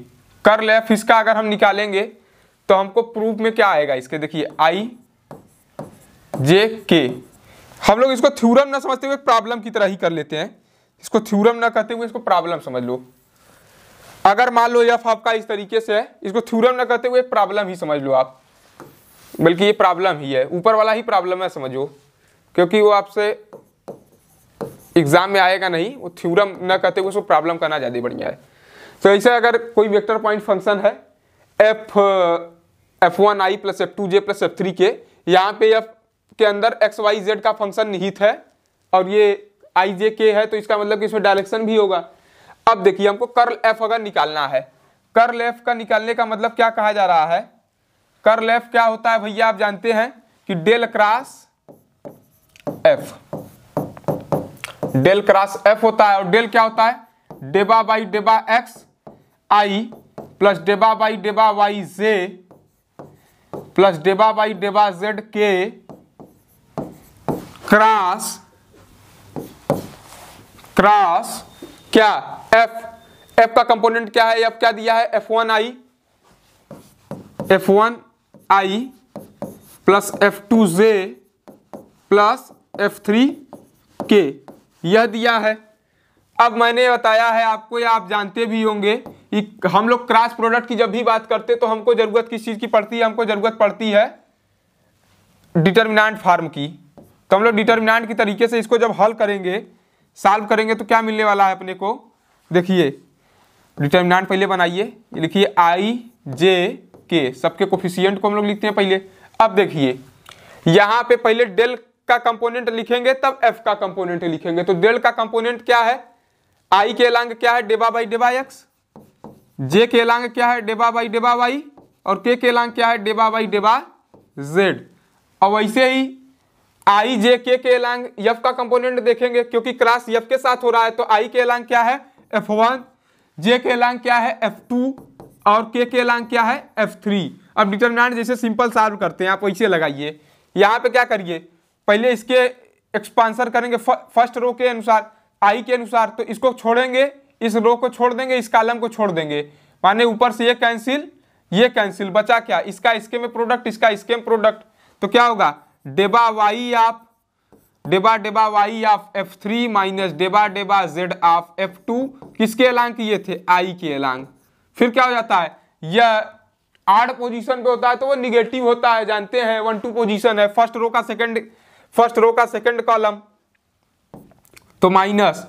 कर्ल एफ इसका अगर हम निकालेंगे तो हमको प्रूफ में क्या आएगा इसके, देखिए आई जे के। हम लोग इसको थ्योरम ना समझते हुए प्रॉब्लम की तरह ही कर लेते हैं, इसको थ्योरम ना कहते हुए इसको प्रॉब्लम समझ लो। अगर मान लो एफ आपका इस तरीके से है, इसको थ्योरम ना कहते हुए प्रॉब्लम ही समझ लो आप, बल्कि ये प्रॉब्लम ही है, ऊपर वाला ही प्रॉब्लम है समझो, क्योंकि वो आपसे एग्जाम में आएगा नहीं, वो थ्योरम ना कहते हुए उसको प्रॉब्लम करना ज़्यादा बढ़िया है। तो ऐसे अगर कोई वेक्टर पॉइंट फंक्शन है f f one i plus F two j plus F three k, यहाँ पे एफ के अंदर एक्स वाई जेड का फंक्शन निहित है और ये आई जे के है, तो इसका मतलब कि इसमें डायरेक्शन भी होगा। अब देखिए हमको कर्ल एफ अगर निकालना है, कर्ल एफ का निकालने का मतलब क्या कहा जा रहा है, कर्ल एफ क्या होता है भैया आप जानते हैं कि del cross F, del cross F होता है। और डेल क्या होता है, डेबा बाई डेबा एक्स आई प्लस डेबा बाई डेबा वाई जे प्लस डेबा बाई डेबा जेड के क्रॉस क्रॉस क्या एफ। एफ का कंपोनेंट क्या है, एफ क्या दिया है, F one i f one i plus F two j plus F three k, यह दिया है। अब मैंने बताया है आपको, या आप जानते भी होंगे, हम लोग क्रॉस प्रोडक्ट की जब भी बात करते हैं तो हमको जरूरत किस चीज़ की पड़ती है, हमको जरूरत पड़ती है डिटर्मिनेंट फॉर्म की। तो हम लोग डिटर्मिनेंट की तरीके से इसको जब हल करेंगे, सॉल्व करेंगे, तो क्या मिलने वाला है अपने को। देखिए डिटर्मिनेंट पहले बनाइए, लिखिए आई जे के, सबके कोफिशियंट को हम लोग लिखते हैं पहले। अब देखिए यहाँ पे पहले डेल का कंपोनेंट लिखेंगे तब एफ का कंपोनेंट लिखेंगे। तो डेल का कंपोनेंट क्या है, आई के एलांग क्या है डेबा बाई डेबा एक्स, जे के एलांग क्या है डेबा बाई डेबा वाई, और के के एलांग क्या है डेबा बाई डेबा जेड। और वैसे ही आई जे के के एलांग एफ का कंपोनेंट देखेंगे, क्योंकि क्रॉस एफ के साथ हो रहा है, तो आई के एलांग क्या है एफ वन, जे के एलांग क्या है एफ टू, और के के एलांग क्या है एफ थ्री। अब डिटरमिनेंट जैसे सिंपल सॉल्व करते हैं आप वैसे लगाइए। यहाँ पे क्या करिए, पहले इसके एक्सपांसर करेंगे फर्स्ट रो के अनुसार, आई के अनुसार, तो इसको छोड़ेंगे, इस रो को छोड़ देंगे, इस कॉलम को छोड़ देंगे, माने ऊपर से ये कैंसिल ये कैंसिल, बचा क्या, इसका इसके में प्रोडक्ट, इसका इसके में प्रोडक्ट। तो क्या होगा डेबा वाई ऑफ डेबा डेबा y of F three minus डेबा डेबा जेड ऑफ एफ टू, किसके एलांग ये थे आई के एलांग। फिर क्या हो जाता है, यह आर्ड पोजीशन पे होता है तो वो निगेटिव होता है, जानते हैं वन टू पोजीशन है, फर्स्ट रो का सेकंड फर्स्ट रो का सेकंड कॉलम, तो माइनस।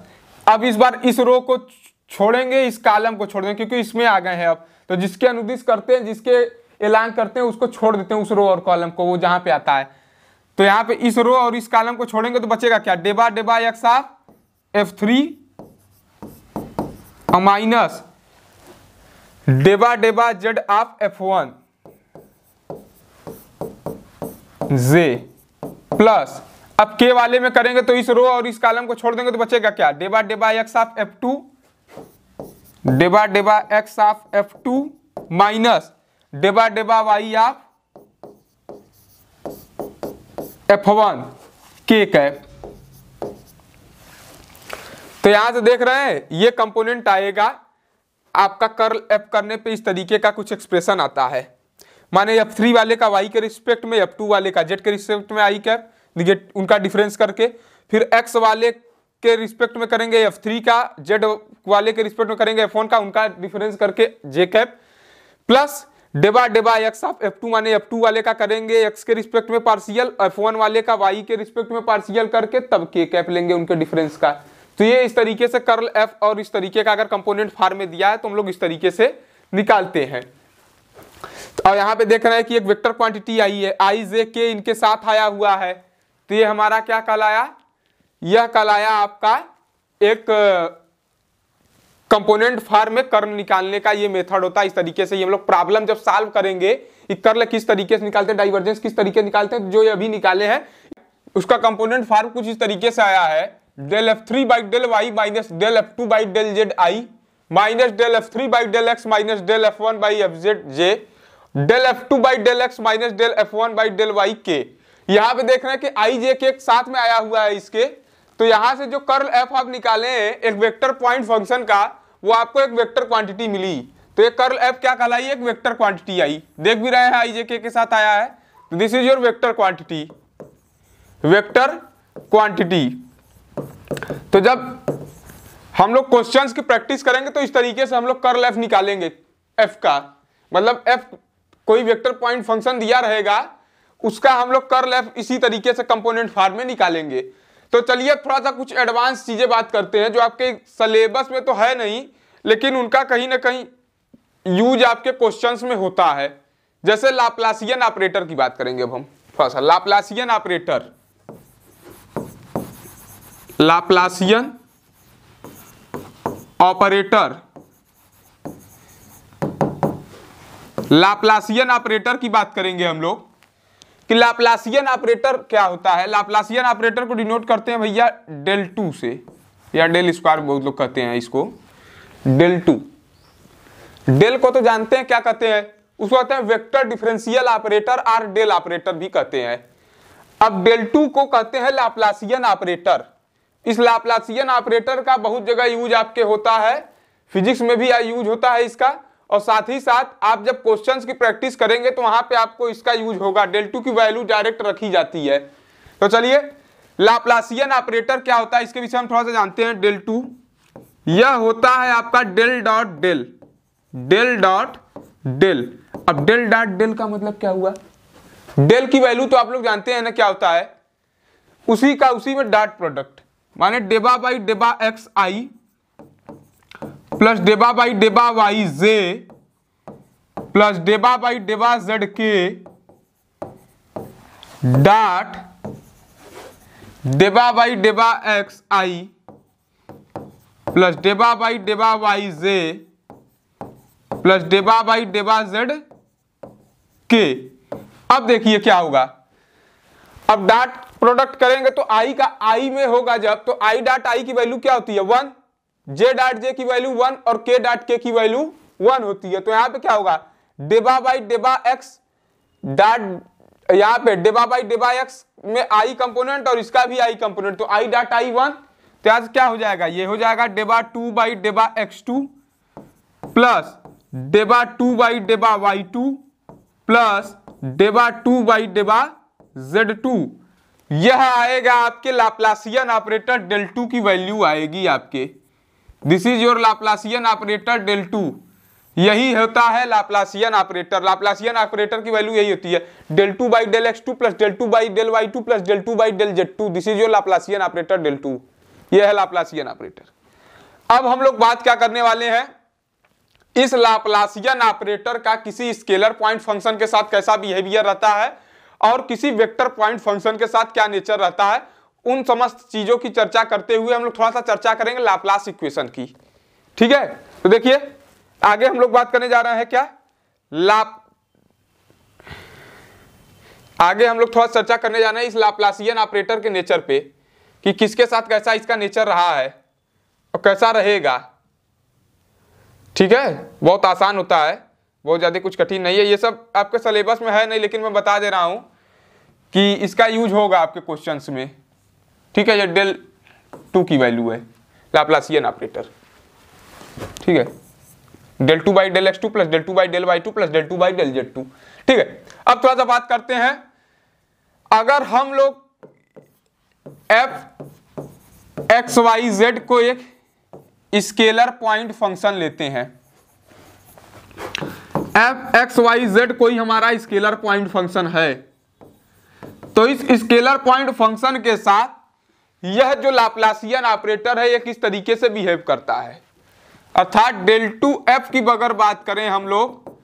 अब इस बार इस रो को छोड़ेंगे, इस कॉलम को छोड़ देंगे, क्योंकि इसमें आ गए हैं अब, तो जिसके अनुदिश करते हैं, जिसके ऐलान करते हैं उसको छोड़ देते हैं, उस रो और कॉलम को, वो जहाँ पे आता है। तो यहाँ पे इस रो और इस कॉलम को छोड़ेंगे तो बचेगा क्या, डेबा डेबा x of F three minus डेबा डेबा z of F one j plus. अब के वाले में करेंगे तो इस रो और इस कॉलम को छोड़ देंगे तो बचेगा क्या, डेबा डेबा एक्स ऑफ एफ टू डेबा डेबा x of F two minus डेबा डेबा y of F one k cap. तो यहां से देख रहे हैं ये कंपोनेंट आएगा आपका कर्ल एफ करने पे, इस तरीके का कुछ एक्सप्रेशन आता है, माने एफ थ्री वाले का वाई के रिस्पेक्ट में, एफ टू वाले का जेड के रिस्पेक्ट में आई कैप, उनका डिफरेंस करके, फिर एक्स वाले के रिस्पेक्ट में करेंगे एफ थ्री का, जेड वाले के रिस्पेक्ट में करेंगे एफ वन का, उनका डिफरेंस करके जे कैप, प्लस डिबा डिबा एक्स ऑफ एफ टू माने एफ टू वाले का करेंगे एक्स के रिस्पेक्ट में पार्शियल, एफ वन वाले का वाई के रिस्पेक्ट में पार्शियल करके तब के कैप लेंगे उनके डिफरेंस का। तो ये इस तरीके से कर्ल एफ और इस तरीके का अगर कंपोनेंट फॉर्म में दिया है तो हम लोग इस तरीके से निकालते हैं। तो यहाँ पे देख रहे हैं कि एक वेक्टर क्वांटिटी आई है आई जे के इनके साथ आया हुआ है, तो ये हमारा क्या कहलाया, यह कहलाया आपका एक कंपोनेंट फॉर्म में कर्ल निकालने का ये मेथड होता है। इस तरीके से ये हम लोग प्रॉब्लम जब सॉल्व करेंगे कि कर्ल किस तरीके से निकालते हैं, डाइवर्जेंस किस तरीके से निकालते हैं, जो ये अभी निकाले हैं उसका कंपोनेंट फॉर्म कुछ इस तरीके से आया है del F three by del y minus del F two by del z i minus del F three by del x minus del F one by F z j del F two by del x minus del F one by del y k. यहाँ पे देख रहे हैं कि आई जे के साथ में आया हुआ है इसके, तो यहाँ से जो कर्ल एफ आप निकाले एक वेक्टर पॉइंट फंक्शन का वो आपको एक वेक्टर क्वांटिटी मिली, तो ये कर्ल एफ क्या कहलाई, एक वेक्टर क्वांटिटी आई, देख भी रहे हैं आई जे के के साथ आया है, तो this is your vector quantity vector quantity. तो जब हम लोग क्वेश्चंस की प्रैक्टिस करेंगे तो इस तरीके से हम लोग कर्ल एफ निकालेंगे एफ का, मतलब एफ कोई वेक्टर पॉइंट फंक्शन दिया रहेगा उसका हम लोग कर्ल एफ इसी तरीके से कंपोनेंट फॉर्म में निकालेंगे। तो चलिए थोड़ा सा कुछ एडवांस चीजें बात करते हैं जो आपके सिलेबस में तो है नहीं लेकिन उनका कहीं ना कहीं यूज आपके क्वेश्चंस में होता है। जैसे लाप्लासियन ऑपरेटर की बात करेंगे अब हम थोड़ा सा। Laplacian operator Laplacian operator Laplacian operator की बात करेंगे हम लोग कि लाप्लासियन ऑपरेटर क्या होता है। लाप्लासियन ऑपरेटर को डिनोट करते हैं भैया डेल टू से या डेल स्क्वायर बहुत लोग कहते हैं इसको, डेल टू। डेल को तो जानते हैं क्या कहते हैं, उसको कहते हैं वेक्टर डिफरेंशियल ऑपरेटर और डेल ऑपरेटर भी कहते हैं। अब डेल टू को कहते हैं लाप्लासियन ऑपरेटर। इस लाप्लासियन ऑपरेटर का बहुत जगह यूज आपके होता है, फिजिक्स में भी यूज होता है इसका, और साथ ही साथ आप जब क्वेश्चंस की प्रैक्टिस करेंगे तो वहां पे आपको इसका यूज होगा। डेल टू की वैल्यू डायरेक्ट रखी जाती है। तो चलिए लाप्लासियन ऑपरेटर क्या होता है इसके विषय में थोड़ा सा जानते हैं। डेल टू यह होता है आपका del dot del del dot del. अब डेल डॉट डेल का मतलब क्या हुआ, डेल की वैल्यू तो आप लोग जानते हैं ना क्या होता है, उसी का उसी में डॉट प्रोडक्ट माने डेबा बाई डेबा एक्स आई प्लस डेबा बाई डेबा वाई जे प्लस डेबा बाई डेबा जेड के डॉट डेबा बाई डेबा एक्स आई प्लस डेबा बाई डेबा वाई जे प्लस डेबा बाई डेबा जेड के। अब देखिए क्या होगा, अब डॉट प्रोडक्ट करेंगे तो आई का आई में होगा जब, तो आई डॉट आई की वैल्यू क्या होती है वन, जे डॉट जे की वैल्यू वन और के डॉट के की वैल्यू वन होती है। तो यहाँ पे क्या होगा डेबा बाई डेबा एक्स डॉट, यहाँ पे डेबा बाई डेबा एक्स में आई कंपोनेंट और इसका भी आई कंपोनेंट, तो आई डॉट आई वन। तो यहाँ से क्या हो जाएगा, ये हो जाएगा डेबा टू बाई डेबा एक्स टू प्लस डेबा टू बाई डेबा वाई टू प्लस डेबा टू बाई डेबा जेड टू। यह आएगा आपके लाप्लासियन ऑपरेटर डेल टू की वैल्यू आएगी आपके, this is your Laplacian operator del two. यही होता है लाप्लासियन ऑपरेटर। लाप्लासियन ऑपरेटर की वैल्यू यही होती है del two by del x two plus del two by del y two plus del two by del z two. This is your Laplacian operator del two. यह है Laplacian operator. अब हम लोग बात क्या करने वाले हैं, इस लाप्लासियन ऑपरेटर का किसी स्केलर पॉइंट फंक्शन के साथ कैसा बिहेवियर रहता है और किसी वेक्टर पॉइंट फंक्शन के साथ क्या नेचर रहता है, उन समस्त चीजों की चर्चा करते हुए हम लोग थोड़ा सा चर्चा करेंगे लाप्लास इक्वेशन की। ठीक है, तो देखिए आगे हम लोग बात करने जा रहे हैं क्या लाप आगे हम लोग थोड़ा चर्चा करने जाना है इस लाप्लासियन ऑपरेटर के नेचर पे कि किसके साथ कैसा इसका नेचर रहा है और कैसा रहेगा। ठीक है, बहुत आसान होता है, बहुत ज़्यादा कुछ कठिन नहीं है, ये सब आपके सिलेबस में है नहीं लेकिन मैं बता दे रहा हूँ कि इसका यूज होगा आपके क्वेश्चंस में। ठीक है, ये डेल टू की वैल्यू है लाप्लासियन ऑपरेटर। ठीक है, del two by del x two plus del two by del y two plus del two by del z two. ठीक है, अब थोड़ा सा बात करते हैं, अगर हम लोग एफ एक्स वाई जेड को एक स्केलर पॉइंट फंक्शन लेते हैं, एफ एक्स वाई जेड कोई हमारा स्केलर पॉइंट फंक्शन है, तो इस स्केलर पॉइंट फंक्शन के साथ यह जो लाप्लासियन ऑपरेटर है यह किस तरीके से बिहेव करता है, अर्थात डेल टू एफ की अगर बात करें हम लोग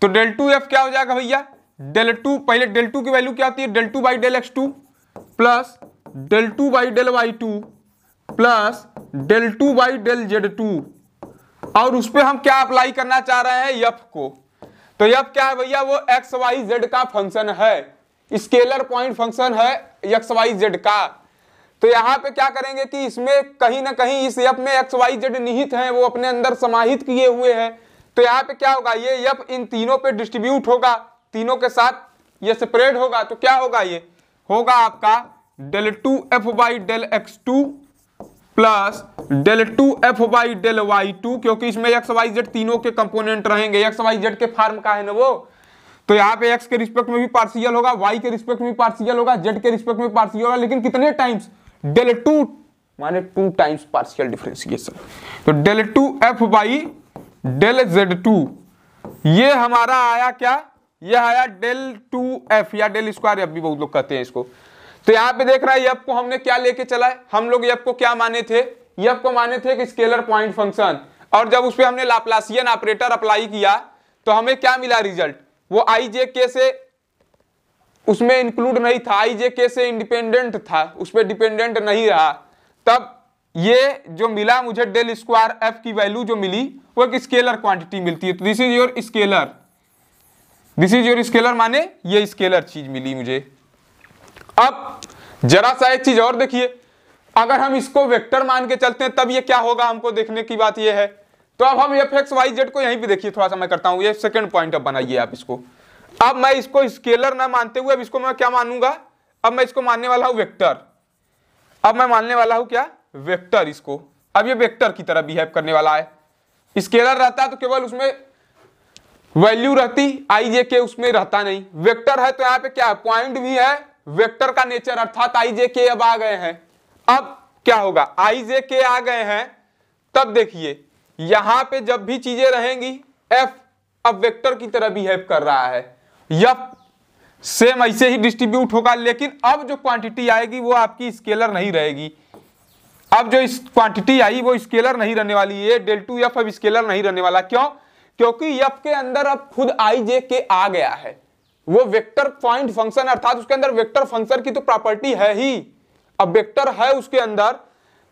तो डेल टू एफ क्या हो जाएगा भैया, डेल टू, पहले डेल टू की वैल्यू क्या होती है, del two by del x two plus del two by del y two plus del two by del z two, और उस पर हम क्या अप्लाई करना चाह रहे हैं एफ को, तो एफ क्या है भैया, वो एक्स वाई जेड का फंक्शन है, स्केलर पॉइंट फंक्शन है एक्स वाई जेड का। तो यहाँ पे क्या करेंगे कि इसमें कहीं ना कहीं इस एफ में एक्स वाई जेड निहित है, वो अपने अंदर समाहित किए हुए हैं, तो यहाँ पे क्या होगा ये एफ इन तीनों पे डिस्ट्रीब्यूट होगा, तीनों के साथ ये सेपरेट होगा, तो क्या होगा ये होगा आपका del two F by del x two plus del two F by del y two, क्योंकि इसमें एक्स वाई जेड तीनों के कंपोनेंट रहेंगे, एक्स वाई जेड के फार्म का है ना वो, तो यहाँ पे एक्स के रिस्पेक्ट में भी पार्शियल होगा, वाई के रिस्पेक्ट में भी पार्शियल होगा, जेड के रिस्पेक्ट में पार्शियल होगा, लेकिन कितने टाइम्स, डेल टू माने टू टाइम्स पार्शियल डिफरेंशिएशन, तो del two F by del z two, ये हमारा आया क्या, ये आया डेल टू एफ या डेल स्क्वायर एफ भी बहुत लोग कहते हैं इसको। तो यहाँ पे देख रहा है एफ को हमने क्या लेके चला है, हम लोग एफ को क्या माने थे, एफ को माने थे कि स्केलर पॉइंट फंक्शन, और जब उस पर हमने लाप्लासियन ऑपरेटर अप्लाई किया तो हमें क्या मिला रिजल्ट, वो आई जे के से उसमें इंक्लूड नहीं था, आई जे के से इंडिपेंडेंट था, उस पर डिपेंडेंट नहीं रहा, तब ये जो मिला मुझे डेल स्क्वायर एफ की वैल्यू जो मिली वो एक स्केलर क्वांटिटी मिलती है, तो this is your scalar, this is your scalar माने ये स्केलर चीज मिली मुझे। अब जरा सा एक चीज और देखिए, अगर हम इसको वेक्टर मान के चलते हैं तब ये क्या होगा हमको देखने की बात ये है, तो अब हम एफ एक्स वाई जेड को यहीं पे देखिए, थोड़ा सा मैं करता हूं ये सेकंड पॉइंट अब बनाइए आप इसको, अब मैं इसको स्केलर ना मानते हुए अब इसको मैं क्या मानूंगा, अब मैं इसको मानने वाला हूं वेक्टर, अब मैं मानने वाला हूं क्या वेक्टर इसको, अब ये वेक्टर की तरह बिहेव करने वाला है, स्केलर रहता तो केवल उसमें वैल्यू रहती, आई जे के उसमें रहता नहीं, वेक्टर है तो यहाँ पे क्या पॉइंट भी है, वेक्टर का नेचर अर्थात आई जे के अब आ गए हैं, अब क्या होगा आई जे के आ गए हैं, तब देखिए यहां पे जब भी चीजें रहेंगी एफ अब वेक्टर की तरह बिहेव कर रहा है, यफ सेम ऐसे ही डिस्ट्रीब्यूट होगा, लेकिन अब जो क्वांटिटी आएगी वो आपकी स्केलर नहीं रहेगी, अब जो इस क्वांटिटी आई वो स्केलर नहीं रहने वाली है, डेल टू एफ अब स्केलर नहीं रहने वाला, क्यों, क्योंकि एफ के अंदर अब खुद आई जे के आ गया है, वो वेक्टर पॉइंट फंक्शन अर्थात उसके अंदर वेक्टर फंक्शन की तो प्रॉपर्टी है ही, अब वेक्टर है उसके अंदर,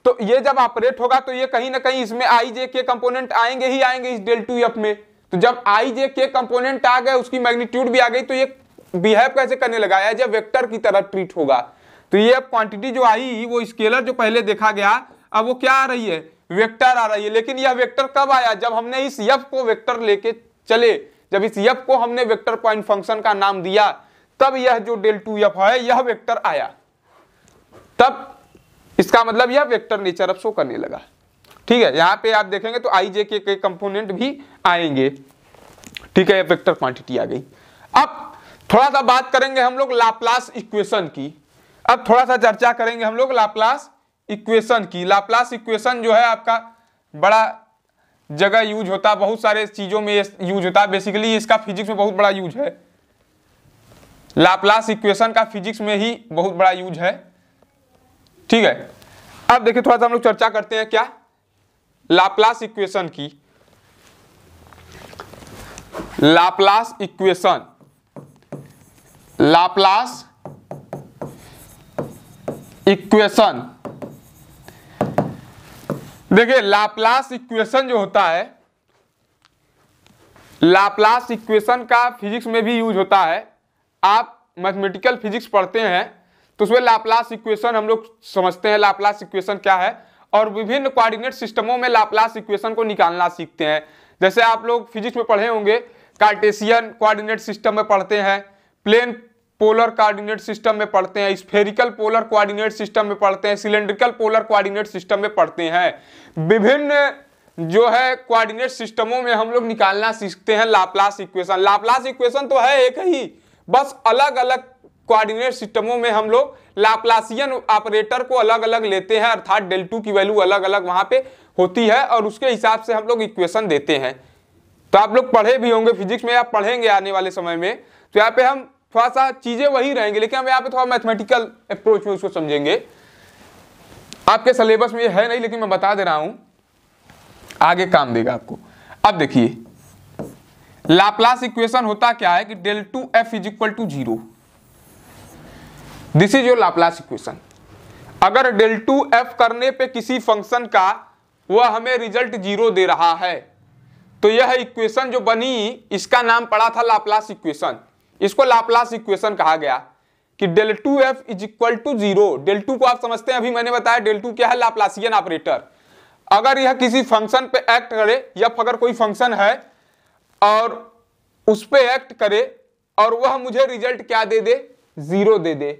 तो ये जब ऑपरेट होगा तो ये कहीं ना कहीं इसमें आई जे के कंपोनेंट आएंगे ही आएंगे इस डेल टू एफ में, तो जब आई जे के कंपोनेंट आ गए उसकी मैग्नीट्यूड भी आ गई तो ये बिहेव कैसे करने लगा है जब वेक्टर की तरह ट्रीट होगा, तो ये क्वांटिटी जो आई वो स्केलर जो पहले देखा गया अब वो क्या आ रही है वेक्टर आ रही है, लेकिन यह वेक्टर कब आया जब हमने इस एफ को वेक्टर लेके चले, जब इस एफ को हमने वेक्टर पॉइंट फंक्शन का नाम दिया तब यह जो डेल टू एफ है यह वेक्टर आया, तब इसका मतलब यह वेक्टर नेचर अब शो करने लगा, ठीक है, यहाँ पे आप देखेंगे तो आई जे के, के कंपोनेंट भी आएंगे, ठीक है, वेक्टर क्वांटिटी आ गई। अब थोड़ा सा बात करेंगे हम लोग लाप्लास इक्वेशन की, अब थोड़ा सा चर्चा करेंगे हम लोग लाप्लास इक्वेशन की। लाप्लास इक्वेशन जो है आपका बड़ा जगह यूज होता है, बहुत सारे चीजों में यूज होता है, बेसिकली इसका फिजिक्स में बहुत बड़ा यूज है, लाप्लास इक्वेशन का फिजिक्स में ही बहुत बड़ा यूज है, ठीक है। अब देखिए थोड़ा सा हम लोग चर्चा करते हैं क्या लाप्लास इक्वेशन की। लाप्लास इक्वेशन, लाप्लास इक्वेशन, देखिए लाप्लास इक्वेशन जो होता है, लाप्लास इक्वेशन का फिजिक्स में भी यूज होता है, आप मैथमेटिकल फिजिक्स पढ़ते हैं तो उसमें लाप्लास इक्वेशन हम लोग समझते हैं लाप्लास इक्वेशन क्या है, और विभिन्न कोऑर्डिनेट सिस्टमों में लाप्लास इक्वेशन को निकालना सीखते हैं। जैसे आप लोग फिजिक्स में पढ़े होंगे कार्टेशियन कोऑर्डिनेट सिस्टम में पढ़ते हैं, प्लेन पोलर कोऑर्डिनेट सिस्टम में पढ़ते हैं, स्फेरिकल पोलर कोऑर्डिनेट सिस्टम में पढ़ते हैं, सिलेंड्रिकल पोलर कोऑर्डिनेट सिस्टम में पढ़ते हैं, विभिन्न जो है कोऑर्डिनेट सिस्टमों में हम लोग निकालना सीखते हैं लाप्लास इक्वेशन। लाप्लास इक्वेशन तो है एक ही, बस अलग अलग कोऑर्डिनेट सिस्टमों में हम लोग लाप्लासियन ऑपरेटर को अलग अलग लेते हैं, अर्थात डेल्टू की वैल्यू अलग अलग वहां पर होती है और उसके हिसाब से हम लोग इक्वेशन देते हैं, तो आप लोग पढ़े भी होंगे फिजिक्स में, आप पढ़ेंगे आने वाले समय में। तो यहाँ पे हम थोड़ा सा चीजें वही रहेंगे, लेकिन हम यहाँ पे थोड़ा मैथमेटिकल अप्रोच में उसको समझेंगे। आपके सिलेबस में ये है नहीं, लेकिन मैं बता दे रहा हूं, आगे काम देगा आपको। अब देखिए, लाप्लास इक्वेशन होता क्या है कि del two F is equal to zero. This is your Laplace equation. अगर डेल टू एफ करने पे किसी फंक्शन का वह हमें रिजल्ट जीरो दे रहा है, तो यह इक्वेशन जो बनी, इसका नाम पड़ा था लाप्लास इक्वेशन। इसको लाप्लास इक्वेशन कहा गया कि del two F is equal to zero. Del two को आप समझते हैं, अभी मैंने बताया डेल टू क्या है, लाप्लासियन ऑपरेटर। अगर यह किसी फंक्शन पे एक्ट करे, या अगर कोई फंक्शन है और उस पर एक्ट करे और वह मुझे रिजल्ट क्या दे दे, जीरो दे दे,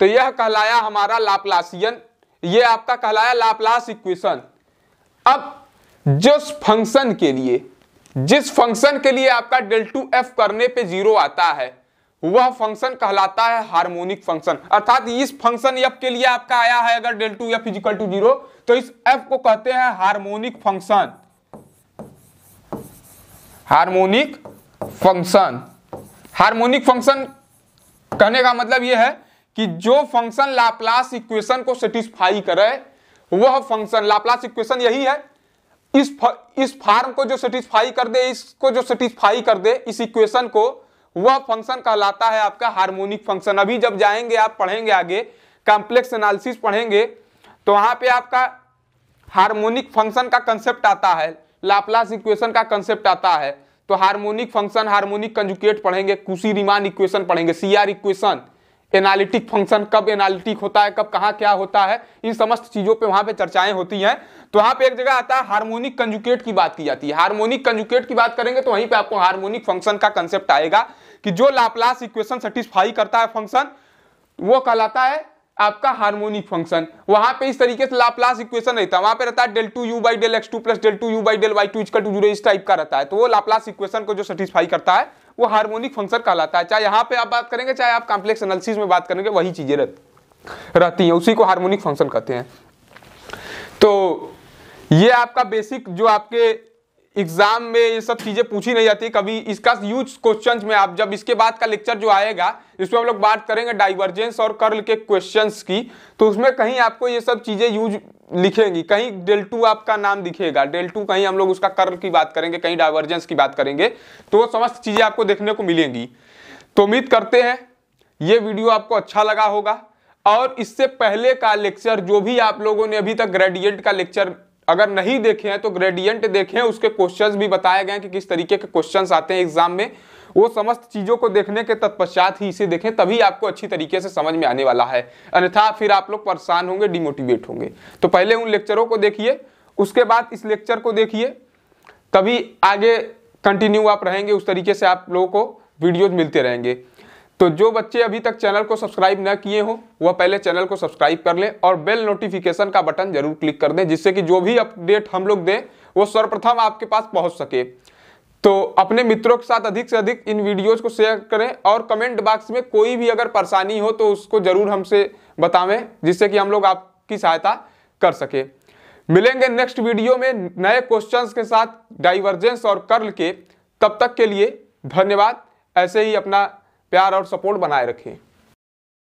तो यह कहलाया हमारा लाप्लासियन, ये आपका कहलाया लाप्लास इक्वेशन। अब जिस फंक्शन के लिए जिस फंक्शन के लिए आपका डेल टू एफ करने पे जीरो आता है, वह फंक्शन कहलाता है हार्मोनिक फंक्शन। अर्थात इस फंक्शन एफ के लिए आपका आया है अगर del two F is equal to zero, तो इस एफ को कहते हैं harmonic function. Harmonic function harmonic function कहने का मतलब यह है कि जो फंक्शन लाप्लास इक्वेशन को सेटिस्फाई करे वह फंक्शन, लाप्लास इक्वेशन यही है, इस फ, इस फॉर्म को जो सेटिस्फाई कर दे, इसको जो सेटिस्फाई कर दे, इस इक्वेशन को, वह फंक्शन कहलाता है आपका हार्मोनिक फंक्शन। अभी जब जाएंगे, आप पढ़ेंगे आगे कॉम्प्लेक्स एनालिसिस पढ़ेंगे, तो वहां पे आपका हार्मोनिक फंक्शन का कंसेप्ट आता है, लाप्लास इक्वेशन का कंसेप्ट आता है। तो हार्मोनिक फंक्शन, हार्मोनिक कंजुकेट पढ़ेंगे, कुशी रीमान इक्वेशन पढ़ेंगे, C R equation, analytic function, कब एनालिटिक होता है, कब कहाँ क्या होता है, इन समस्त चीजों पे वहां पे चर्चाएं होती हैं। तो वहां पे एक जगह आता है हार्मोनिक कंजुकेट की बात की जाती है। हार्मोनिक कंजुकेट की बात करेंगे तो वहीं पे आपको हार्मोनिक फंक्शन का कंसेप्ट आएगा कि जो लाप्लास इक्वेशन सेटिस्फाई करता है फंक्शन, वो कहलाता है आपका हार्मोनिक फंक्शन। वहां पे इस तरीके से लाप्लास इक्वेशन नहीं था, वहां पे रहता है del two u by del x two plus del two u by del y two equal to zero, इस टाइप का रहता है। तो वो लाप्लास इक्वेशन को जो सेटिस्फाई करता है वो हार्मोनिक फंक्शन कहलाता है। चाहे यहाँ पे आप बात करेंगे, चाहे आप कॉम्प्लेक्स एनालिसिस में बात करेंगे, वही चीजें रहती हैं, उसी को हार्मोनिक फंक्शन कहते हैं। तो ये आपका बेसिक, जो आपके एग्जाम में ये सब चीजें पूछी नहीं जाती कभी, इसका यूज क्वेश्चंस में आप, जब इसके बाद का लेक्चर जो आएगा जिसमें हम लोग बात करेंगे डाइवर्जेंस और कर्ल के क्वेश्चंस की, तो उसमें कहीं आपको ये सब चीजें यूज लिखेंगी, कहीं डेल टू आपका नाम दिखेगा, डेल टू कहीं हम लोग उसका कर्ल की बात करेंगे, कहीं डाइवर्जेंस की बात करेंगे, तो वो समस्त चीजें आपको देखने को मिलेंगी। तो उम्मीद करते हैं ये वीडियो आपको अच्छा लगा होगा। और इससे पहले का लेक्चर जो भी आप लोगों ने अभी तक ग्रेडियंट का लेक्चर अगर नहीं देखे हैं तो ग्रेडियंट देखें, उसके क्वेश्चंस भी बताए गए हैं कि किस तरीके के क्वेश्चंस आते हैं एग्जाम में, वो समस्त चीज़ों को देखने के तत्पश्चात ही इसे देखें, तभी आपको अच्छी तरीके से समझ में आने वाला है, अन्यथा फिर आप लोग परेशान होंगे, डिमोटिवेट होंगे। तो पहले उन लेक्चरों को देखिए, उसके बाद इस लेक्चर को देखिए, तभी आगे कंटिन्यू आप रहेंगे, उस तरीके से आप लोगों को वीडियोज मिलते रहेंगे। तो जो बच्चे अभी तक चैनल को सब्सक्राइब ना किए हों, वह पहले चैनल को सब्सक्राइब कर लें और बेल नोटिफिकेशन का बटन जरूर क्लिक कर दें, जिससे कि जो भी अपडेट हम लोग दें वो सर्वप्रथम आपके पास पहुंच सके। तो अपने मित्रों के साथ अधिक से अधिक इन वीडियोज़ को शेयर करें, और कमेंट बॉक्स में कोई भी अगर परेशानी हो तो उसको ज़रूर हमसे बतावें, जिससे कि हम लोग आपकी सहायता कर सकें। मिलेंगे नेक्स्ट वीडियो में नए क्वेश्चंस के साथ, डाइवर्जेंस और कर्ल के। तब तक के लिए धन्यवाद। ऐसे ही अपना प्यार और सपोर्ट बनाए रखें।